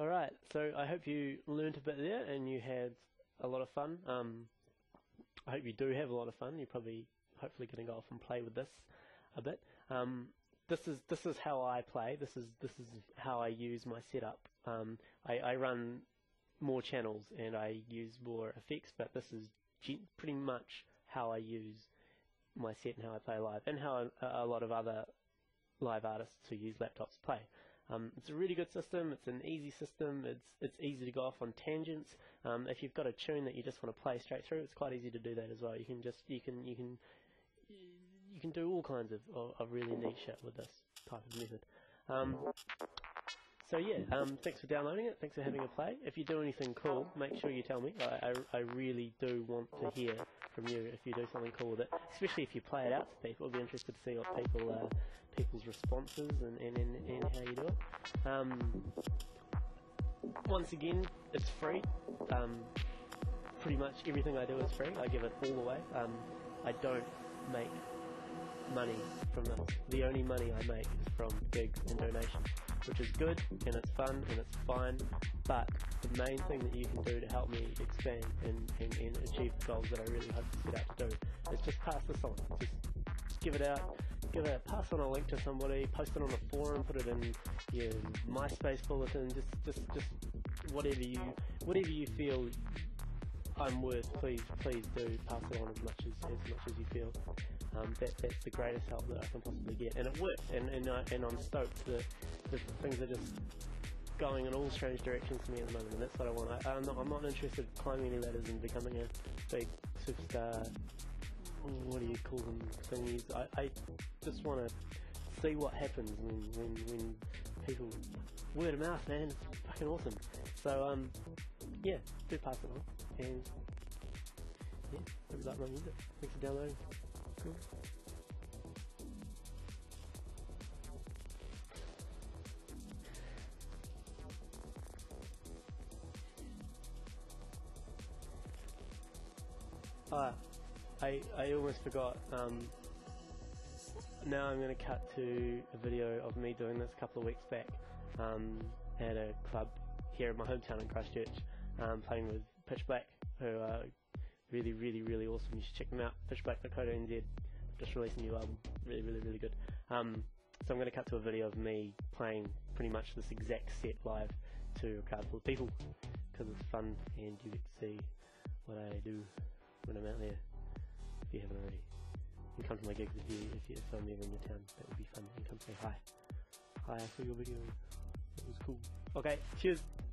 All right, so I hope you learnt a bit there and you had a lot of fun. I hope you do have a lot of fun. You're probably hopefully going to go off and play with this a bit. This is how I play. This is how I use my setup. I run more channels and I use more effects, but this is pretty much how I use my set and how I play live, and how a lot of other live artists who use laptops play. It's a really good system. It's an easy system. It's easy to go off on tangents. If you've got a tune that you just want to play straight through, it's quite easy to do that as well. You can just you can do all kinds of really neat shit with this type of method. So yeah, thanks for downloading it. Thanks for having a play. If you do anything cool, make sure you tell me. I really do want to hear from you if you do something cool with it, especially if you play it out to people. I'll be interested to see what people's responses and how you do it. Once again, it's free. Pretty much everything I do is free. I give it all away. I don't make money from this. The only money I make is from gigs and donations, which is good, and it's fun, and it's fine, but the main thing that you can do to help me expand and achieve the goals that I really hope to set out to do is just pass this on. Just give it out, pass on a link to somebody, post it on a forum, put it in your MySpace bulletin, just whatever you feel I'm worth, please do pass it on as much as you feel. That's the greatest help that I can possibly get, and it works. And I'm stoked that the things are just going in all strange directions for me at the moment, and that's what I want. I'm not interested in climbing any ladders and becoming a big superstar. What do you call them? Thingies. I just want to see what happens when people word of mouth, man. It's fucking awesome. So yeah, do pass it on, and yeah, that's about my music. Thanks for downloading. Cool. I almost forgot. Now I'm going to cut to a video of me doing this a couple of weeks back at a club here in my hometown in Christchurch, playing with Pitch Black, who are really, really, really awesome. You should check them out. Pitch Black, Dakota NZ. Just released a new album. Really, really, really good. So I'm going to cut to a video of me playing pretty much this exact set live to a crowd full of people, because it's fun and you get to see what I do when I'm out there. If you haven't already, you can come to my gigs if I'm ever in your town. That would be fun. You can come say hi. Hi, I saw your video. It was cool. Okay, cheers.